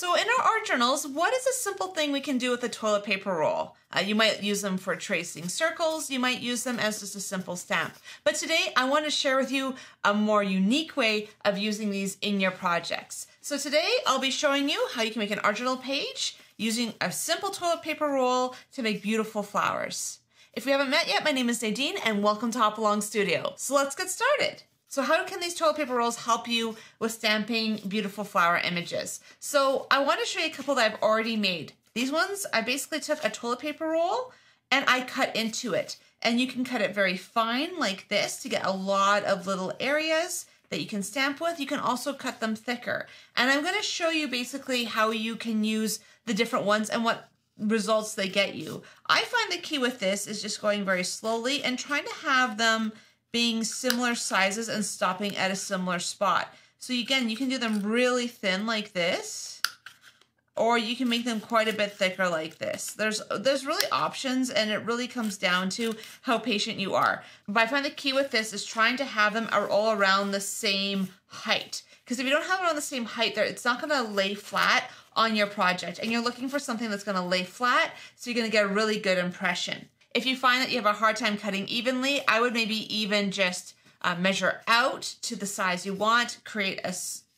So in our art journals, what is a simple thing we can do with a toilet paper roll? You might use them for tracing circles. You might use them as just a simple stamp. But today I want to share with you a more unique way of using these in your projects. So today I'll be showing you how you can make an art journal page using a simple toilet paper roll to make beautiful flowers. If we haven't met yet, my name is Nadine and welcome to Hop Along Studio. So let's get started. So how can these toilet paper rolls help you with stamping beautiful flower images? So I want to show you a couple that I've already made. These ones, I basically took a toilet paper roll and I cut into it. And you can cut it very fine like this to get a lot of little areas that you can stamp with. You can also cut them thicker. And I'm going to show you basically how you can use the different ones and what results they get you. I find the key with this is just going very slowly and trying to have them being similar sizes and stopping at a similar spot. So again, you can do them really thin like this, or you can make them quite a bit thicker like this. There's really options, and it really comes down to how patient you are. But I find the key with this is trying to have them all around the same height. Because if you don't have it on the same height there, it's not gonna lay flat on your project. And you're looking for something that's gonna lay flat, so you're gonna get a really good impression. If you find that you have a hard time cutting evenly, I would maybe even just measure out to the size you want, create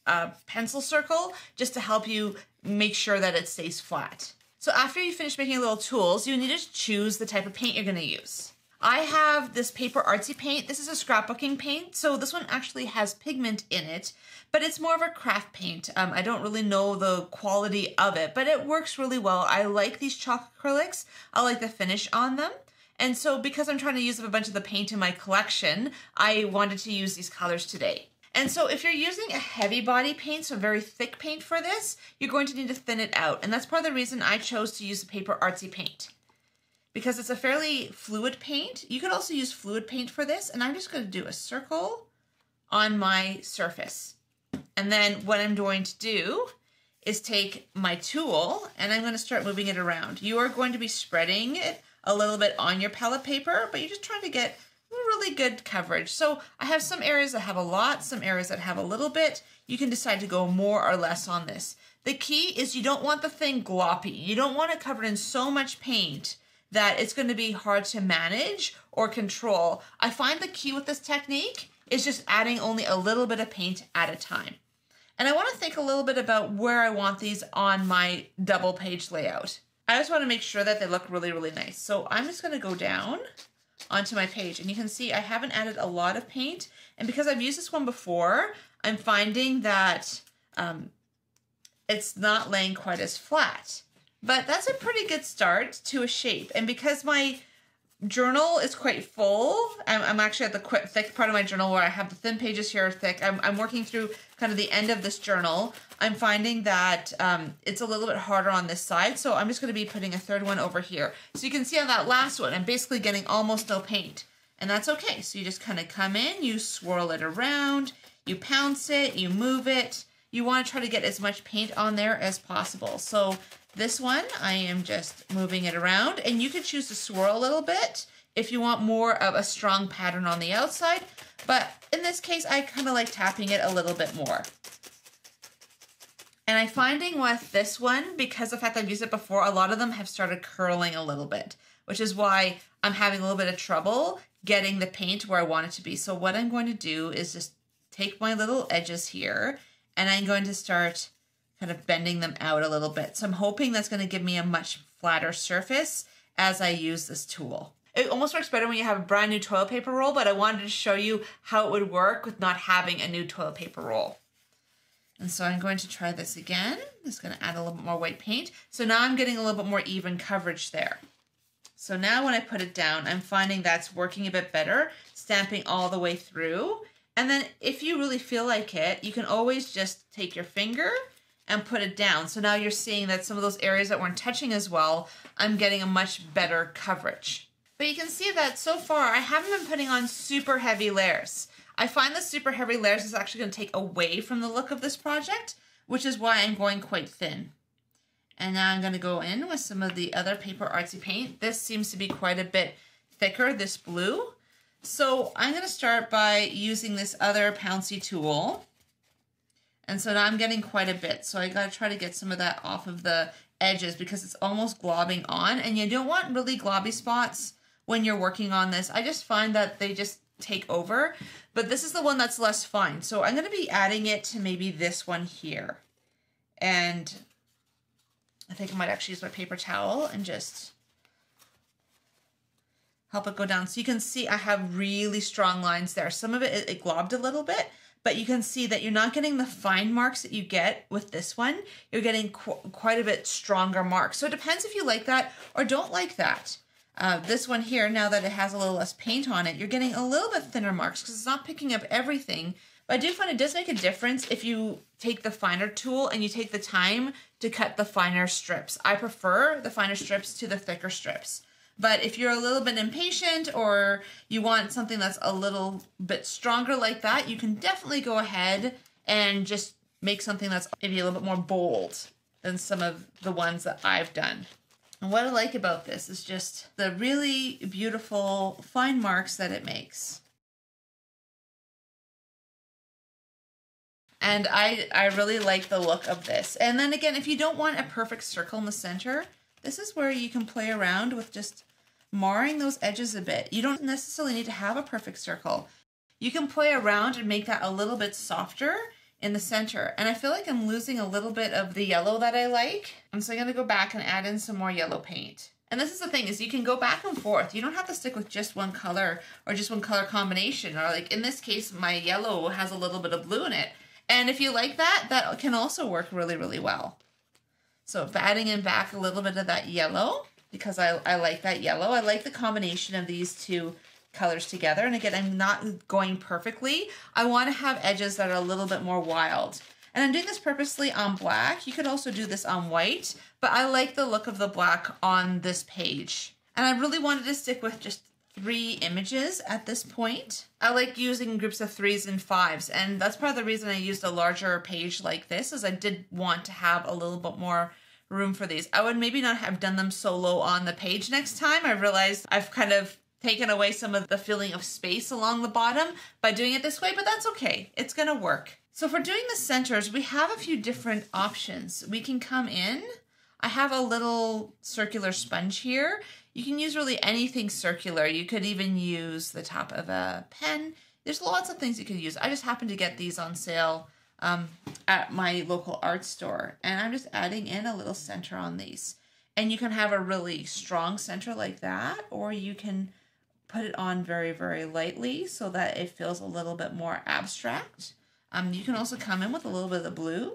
a pencil circle just to help you make sure that it stays flat. So after you finish making your little tools, you need to choose the type of paint you're gonna use. I have this Paper Artsy paint. This is a scrapbooking paint, so this one actually has pigment in it, but it's more of a craft paint. I don't really know the quality of it, but it works really well. I like these chalk acrylics. I like the finish on them. And so because I'm trying to use up a bunch of the paint in my collection, I wanted to use these colors today. And so if you're using a heavy body paint, so very thick paint for this, you're going to need to thin it out. And that's part of the reason I chose to use the Paper Artsy paint, because it's a fairly fluid paint. You could also use fluid paint for this, and I'm just gonna do a circle on my surface. And then what I'm going to do is take my tool and I'm gonna start moving it around. You are going to be spreading it a little bit on your palette paper, but you're just trying to get really good coverage. So I have some areas that have a lot, some areas that have a little bit. You can decide to go more or less on this. The key is you don't want the thing gloppy. You don't want it covered in so much paint that it's gonna be hard to manage or control. I find the key with this technique is just adding only a little bit of paint at a time. And I wanna think a little bit about where I want these on my double page layout. I just wanna make sure that they look really, really nice. So I'm just gonna go down onto my page, and you can see I haven't added a lot of paint, and because I've used this one before, I'm finding that it's not laying quite as flat. But that's a pretty good start to a shape. And because my journal is quite full, I'm actually at the thick part of my journal where I have the thin pages here are thick. I'm working through kind of the end of this journal. I'm finding that it's a little bit harder on this side. So I'm just gonna be putting a third one over here. So you can see on that last one, I'm basically getting almost no paint, and that's okay. So you just kind of come in, you swirl it around, you pounce it, you move it. You wanna try to get as much paint on there as possible. So this one, I am just moving it around, and you could choose to swirl a little bit if you want more of a strong pattern on the outside, but in this case, I kind of like tapping it a little bit more. And I'm finding with this one, because of the fact I've used it before, a lot of them have started curling a little bit, which is why I'm having a little bit of trouble getting the paint where I want it to be. So what I'm going to do is just take my little edges here, and I'm going to start kind of bending them out a little bit. So I'm hoping that's going to give me a much flatter surface as I use this tool. It almost works better when you have a brand new toilet paper roll, but I wanted to show you how it would work with not having a new toilet paper roll. And so I'm going to try this again. I'm just going to add a little bit more white paint. So now I'm getting a little bit more even coverage there. So now when I put it down, I'm finding that's working a bit better, stamping all the way through. And then if you really feel like it, you can always just take your finger and put it down. So now you're seeing that some of those areas that weren't touching as well, I'm getting a much better coverage. But you can see that so far, I haven't been putting on super heavy layers. I find the super heavy layers is actually gonna take away from the look of this project, which is why I'm going quite thin. And now I'm gonna go in with some of the other Paper Artsy paint. This seems to be quite a bit thicker, this blue. So I'm gonna start by using this other pouncy tool. And so now I'm getting quite a bit. So I got to try to get some of that off of the edges because it's almost globbing on. And you don't want really globby spots when you're working on this. I just find that they just take over. But this is the one that's less fine. So I'm going to be adding it to maybe this one here. And I think I might actually use my paper towel and just help it go down. So you can see I have really strong lines there. Some of it, it globbed a little bit. But you can see that you're not getting the fine marks that you get with this one. You're getting quite a bit stronger marks. So it depends if you like that or don't like that. This one here, now that it has a little less paint on it, you're getting a little bit thinner marks because it's not picking up everything. But I do find it does make a difference if you take the finer tool and you take the time to cut the finer strips. I prefer the finer strips to the thicker strips. But if you're a little bit impatient or you want something that's a little bit stronger like that, you can definitely go ahead and just make something that's maybe a little bit more bold than some of the ones that I've done. And what I like about this is just the really beautiful fine marks that it makes. And I really like the look of this. And then again, if you don't want a perfect circle in the center, this is where you can play around with just marring those edges a bit. You don't necessarily need to have a perfect circle. You can play around and make that a little bit softer in the center. And I feel like I'm losing a little bit of the yellow that I like. And so I'm gonna go back and add in some more yellow paint. And this is the thing, is you can go back and forth. You don't have to stick with just one color or just one color combination. Or like in this case, my yellow has a little bit of blue in it. And if you like that, that can also work really, really well. So adding in back a little bit of that yellow, because I like that yellow. I like the combination of these two colors together. And again, I'm not going perfectly. I want to have edges that are a little bit more wild. And I'm doing this purposely on black. You could also do this on white, but I like the look of the black on this page. And I really wanted to stick with just three images at this point. I like using groups of 3s and 5s, and that's part of the reason I used a larger page like this, is I did want to have a little bit more room for these. I would maybe not have done them solo on the page next time. I realized I've kind of taken away some of the feeling of space along the bottom by doing it this way, but that's okay. It's gonna work. So for doing the centers, we have a few different options. We can come in. I have a little circular sponge here. You can use really anything circular. You could even use the top of a pen. There's lots of things you could use. I just happened to get these on sale at my local art store. And I'm just adding in a little center on these. And you can have a really strong center like that, or you can put it on very, very lightly so that it feels a little bit more abstract. You can also come in with a little bit of the blue.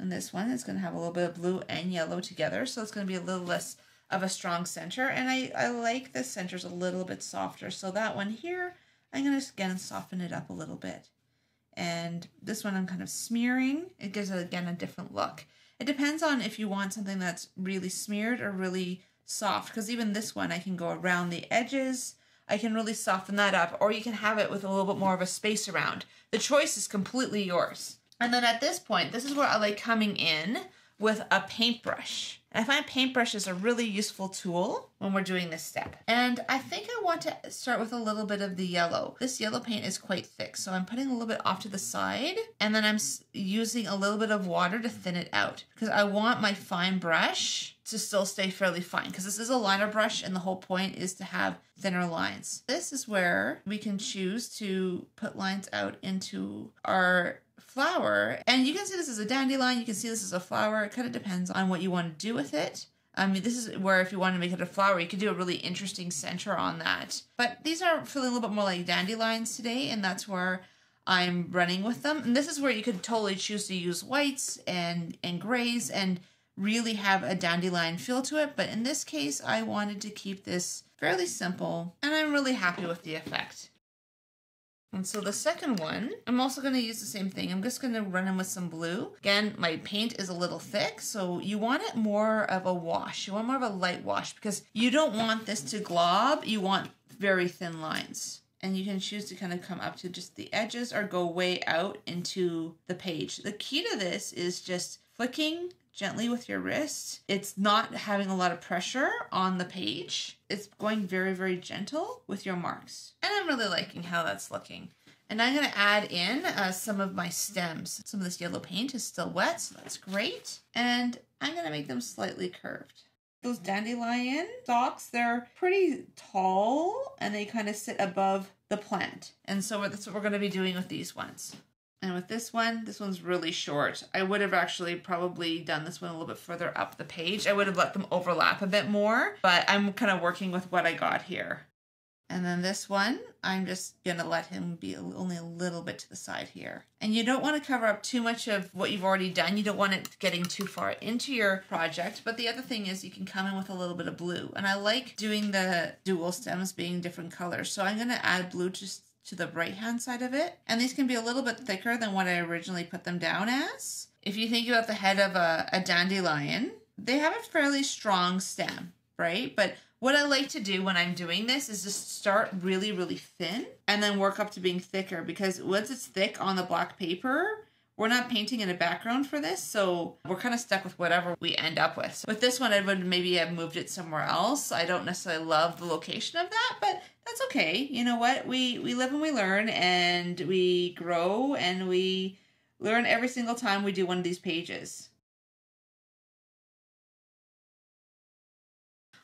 And this one is going to have a little bit of blue and yellow together. So it's going to be a little less of a strong center, and I like the centers a little bit softer. So that one here, I'm gonna again soften it up a little bit. And this one I'm kind of smearing. It gives it again a different look. It depends on if you want something that's really smeared or really soft, because even this one I can go around the edges. I can really soften that up, or you can have it with a little bit more of a space around. The choice is completely yours. And then at this point, this is where I like coming in with a paintbrush. I find paintbrush is a really useful tool when we're doing this step. And I think I want to start with a little bit of the yellow. This yellow paint is quite thick, so I'm putting a little bit off to the side, and then I'm using a little bit of water to thin it out because I want my fine brush to still stay fairly fine because this is a liner brush and the whole point is to have thinner lines. This is where we can choose to put lines out into our flower, and you can see this is a dandelion, you can see this is a flower. It kind of depends on what you want to do with it. I mean, this is where if you want to make it a flower, you could do a really interesting center on that. But these are feeling a little bit more like dandelions today, and that's where I'm running with them. And this is where you could totally choose to use whites and grays and really have a dandelion feel to it. But in this case, I wanted to keep this fairly simple, and I'm really happy with the effect. And so the second one, I'm also going to use the same thing. I'm just going to run in with some blue. Again, my paint is a little thick, so you want it more of a wash. You want more of a light wash because you don't want this to glob. You want very thin lines. And you can choose to kind of come up to just the edges or go way out into the page. The key to this is just flicking gently with your wrist. It's not having a lot of pressure on the page. It's going very, very gentle with your marks. And I'm really liking how that's looking. And I'm going to add in some of my stems. Some of this yellow paint is still wet, so that's great. And I'm going to make them slightly curved. Those dandelion stalks, they're pretty tall and they kind of sit above the plant. And so that's what we're going to be doing with these ones. And with this one's really short. I would have actually probably done this one a little bit further up the page. I would have let them overlap a bit more, but I'm kind of working with what I got here. And then this one, I'm just going to let him be only a little bit to the side here. And you don't want to cover up too much of what you've already done. You don't want it getting too far into your project. But the other thing is you can come in with a little bit of blue. And I like doing the dual stems being different colors. So I'm going to add blue just to the right-hand side of it. And these can be a little bit thicker than what I originally put them down as. If you think about the head of a dandelion, they have a fairly strong stem, right? But what I like to do when I'm doing this is just start really, really thin and then work up to being thicker, because once it's thick on the black paper, we're not painting in a background for this, so we're kind of stuck with whatever we end up with. So with this one, I would maybe have moved it somewhere else. I don't necessarily love the location of that, but that's okay. You know what? We live and we learn and we grow and we learn every single time we do one of these pages.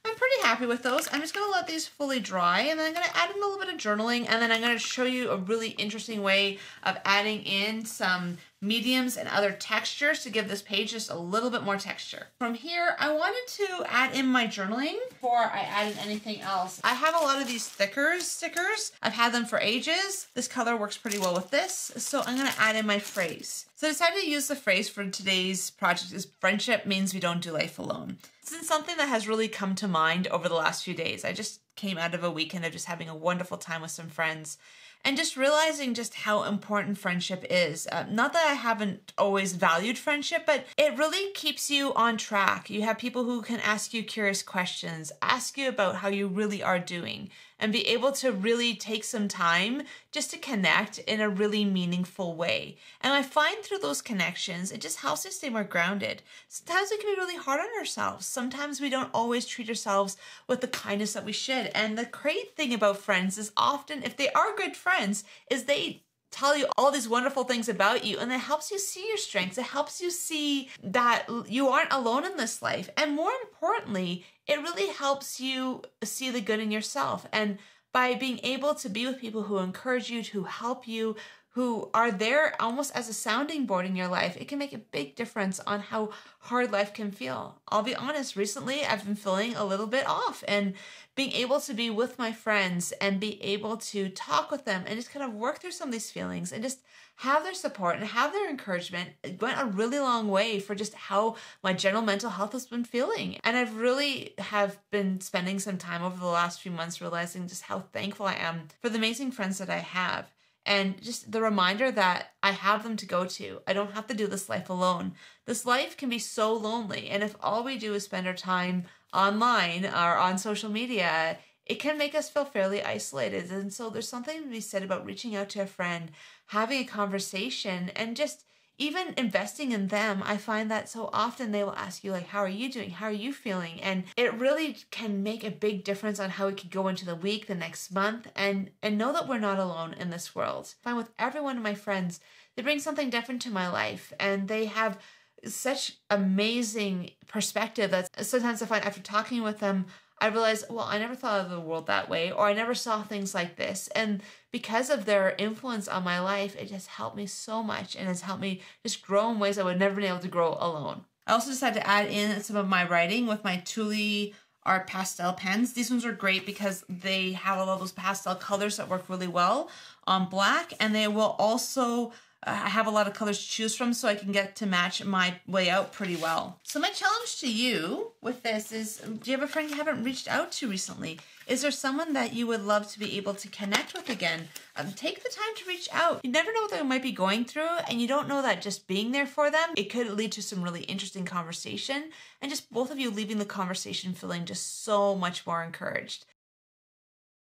I'm pretty happy with those. I'm just going to let these fully dry, and then I'm going to add in a little bit of journaling, and then I'm going to show you a really interesting way of adding in some mediums and other textures to give this page just a little bit more texture. From here, I wanted to add in my journaling before I added anything else. I have a lot of these Thickers stickers. I've had them for ages. This color works pretty well with this, so I'm going to add in my phrase. So I decided to use the phrase for today's project is friendship means we don't do life alone. This is something that has really come to mind over the last few days. I just came out of a weekend of just having a wonderful time with some friends and just realizing just how important friendship is. Not that I haven't always valued friendship, but it really keeps you on track. You have people who can ask you curious questions, ask you about how you really are doing, and be able to really take some time just to connect in a really meaningful way. And I find through those connections, it just helps us stay more grounded. Sometimes we can be really hard on ourselves. Sometimes we don't always treat ourselves with the kindness that we should. And the great thing about friends is often, if they are good friends, is they tell you all these wonderful things about you, and it helps you see your strengths. It helps you see that you aren't alone in this life. And more importantly, it really helps you see the good in yourself. And by being able to be with people who encourage you, who help you, who are there almost as a sounding board in your life, it can make a big difference on how hard life can feel. I'll be honest, recently I've been feeling a little bit off, and being able to be with my friends and be able to talk with them and just kind of work through some of these feelings and just have their support and have their encouragement, it went a really long way for just how my general mental health has been feeling. And I've really have been spending some time over the last few months realizing just how thankful I am for the amazing friends that I have. And just the reminder that I have them to go to. I don't have to do this life alone. This life can be so lonely. And if all we do is spend our time online or on social media, it can make us feel fairly isolated. And so there's something to be said about reaching out to a friend, having a conversation, and just even investing in them. I find that so often they will ask you, like, how are you doing? How are you feeling? And it really can make a big difference on how we could go into the week, the next month, and know that we're not alone in this world. I find with every one of my friends, they bring something different to my life, and they have such amazing perspective that sometimes I find after talking with them, I realized, well, I never thought of the world that way, or I never saw things like this. And because of their influence on my life, it has helped me so much, and has helped me just grow in ways I would never been able to grow alone. I also decided to add in some of my writing with my Tooli Art Pastel pens. These ones are great because they have all of those pastel colors that work really well on black, and they will also I have a lot of colors to choose from, so I can get to match my layout pretty well. So my challenge to you with this is, do you have a friend you haven't reached out to recently? Is there someone that you would love to be able to connect with again? Take the time to reach out. You never know what they might be going through, and you don't know that just being there for them, it could lead to some really interesting conversation, and just both of you leaving the conversation feeling just so much more encouraged.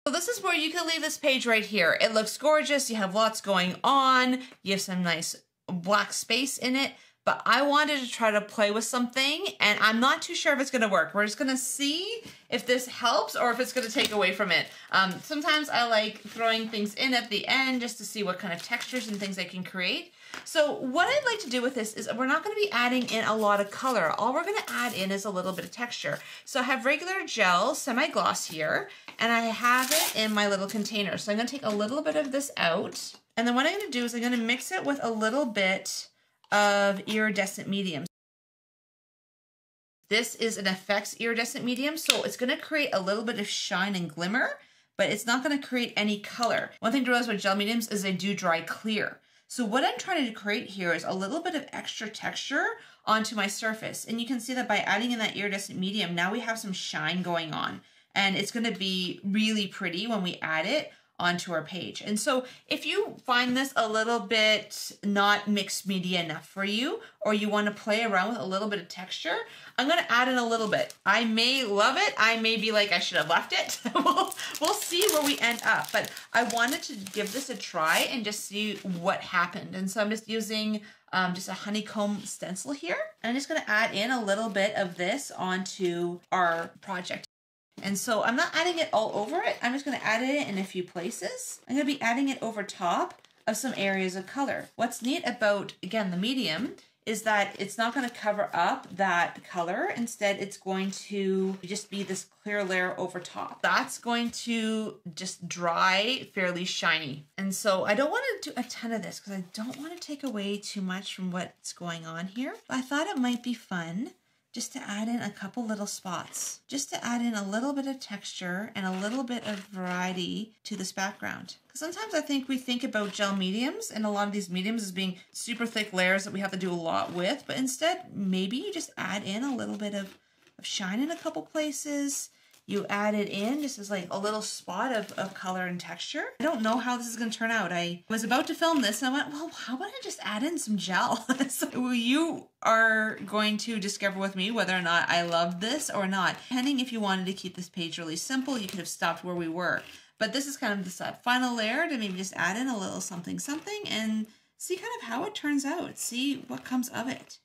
So this is where you can leave this page right here. It looks gorgeous. You have lots going on. You have some nice black space in it. but I wanted to try to play with something, and I'm not too sure if it's gonna work. We're just gonna see if this helps or if it's gonna take away from it. Sometimes I like throwing things in at the end just to see what kind of textures and things I can create. So what I'd like to do with this is we're not gonna be adding in a lot of color. All we're gonna add in is a little bit of texture. So I have regular gel, semi-gloss here, and I have it in my little container. So I'm gonna take a little bit of this out, and then what I'm gonna do is I'm gonna mix it with a little bit of iridescent medium. This is an effects iridescent medium, so it's gonna create a little bit of shine and glimmer, but it's not gonna create any color. One thing to realize with gel mediums is they do dry clear. So what I'm trying to create here is a little bit of extra texture onto my surface. And you can see that by adding in that iridescent medium, now we have some shine going on. And it's gonna be really pretty when we add it onto our page. And so if you find this a little bit not mixed media enough for you, or you wanna play around with a little bit of texture, I'm gonna add in a little bit. I may love it, I may be like, I should have left it. We'll see where we end up, but I wanted to give this a try and just see what happened. And so I'm just using just a honeycomb stencil here. And I'm just gonna add in a little bit of this onto our project. And so I'm not adding it all over it. I'm just gonna add it in a few places. I'm gonna be adding it over top of some areas of color. What's neat about, again, the medium is that it's not gonna cover up that color. Instead, it's going to just be this clear layer over top. That's going to just dry fairly shiny. And so I don't wanna do a ton of this because I don't wanna take away too much from what's going on here. I thought it might be fun just to add in a couple little spots, just to add in a little bit of texture and a little bit of variety to this background. Because sometimes I think we think about gel mediums and a lot of these mediums as being super thick layers that we have to do a lot with, but instead, maybe you just add in a little bit of shine in a couple places. You add it in just as like a little spot of color and texture. I don't know how this is gonna turn out. I was about to film this and I went, well, how about I just add in some gel? So you are going to discover with me whether or not I love this or not. Depending if you wanted to keep this page really simple, you could have stopped where we were. But this is kind of the final layer to maybe just add in a little something something and see kind of how it turns out, see what comes of it.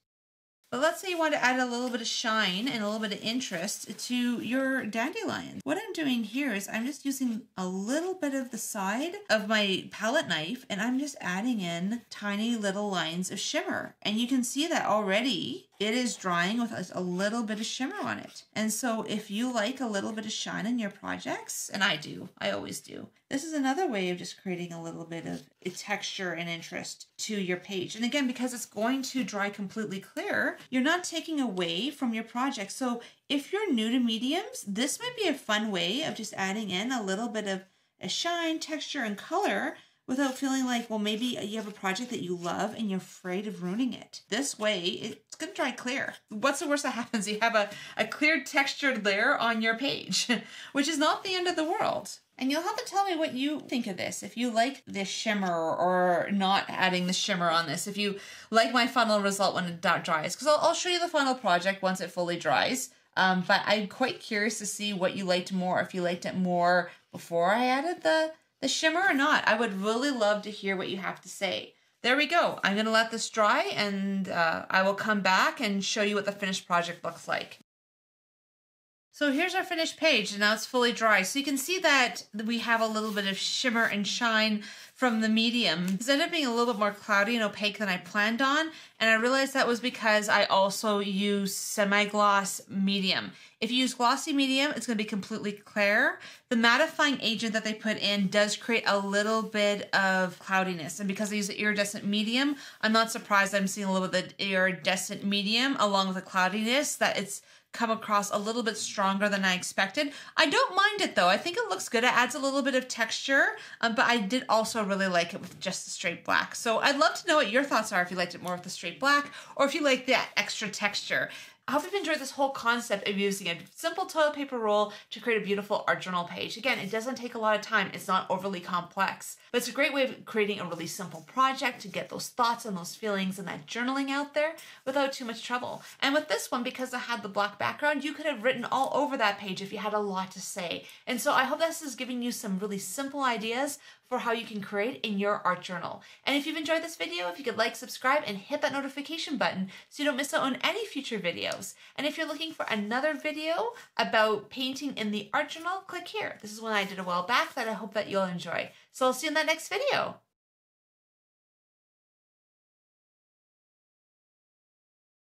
But let's say you want to add a little bit of shine and a little bit of interest to your dandelion. What I'm doing here is I'm just using a little bit of the side of my palette knife and I'm just adding in tiny little lines of shimmer. And you can see that already it is drying with a little bit of shimmer on it. And so if you like a little bit of shine in your projects, and I do, I always do, this is another way of just creating a little bit of texture and interest to your page. And again, because it's going to dry completely clear, you're not taking away from your project. So if you're new to mediums, this might be a fun way of just adding in a little bit of a shine, texture, and color without feeling like, well, maybe you have a project that you love and you're afraid of ruining it. This way, it's gonna dry clear. What's the worst that happens? You have a clear textured layer on your page, which is not the end of the world. And you'll have to tell me what you think of this. If you like this shimmer or not adding the shimmer on this, if you like my final result when it dries, because I'll show you the final project once it fully dries. But I'm quite curious to see what you liked more, if you liked it more before I added the shimmer or not. I would really love to hear what you have to say. There we go. I'm gonna let this dry and I will come back and show you what the finished project looks like. So here's our finished page and now it's fully dry. So you can see that we have a little bit of shimmer and shine from the medium. It ended up being a little bit more cloudy and opaque than I planned on. And I realized that was because I also use semi-gloss medium. If you use glossy medium, it's gonna be completely clear. The mattifying agent that they put in does create a little bit of cloudiness. And because I use the iridescent medium, I'm not surprised I'm seeing a little bit of the iridescent medium along with the cloudiness that it's come across a little bit stronger than I expected. I don't mind it though. I think it looks good. It adds a little bit of texture, but I did also really like it with just the straight black. So I'd love to know what your thoughts are if you liked it more with the straight black or if you like that extra texture. I hope you've enjoyed this whole concept of using a simple toilet paper roll to create a beautiful art journal page. Again, it doesn't take a lot of time. It's not overly complex, but it's a great way of creating a really simple project to get those thoughts and those feelings and that journaling out there without too much trouble. And with this one, because I had the black background, you could have written all over that page if you had a lot to say. And so I hope this is giving you some really simple ideas for how you can create in your art journal. And if you've enjoyed this video, if you could like, subscribe, and hit that notification button so you don't miss out on any future videos. And if you're looking for another video about painting in the art journal, click here. This is one I did a while back that I hope that you'll enjoy. So I'll see you in that next video.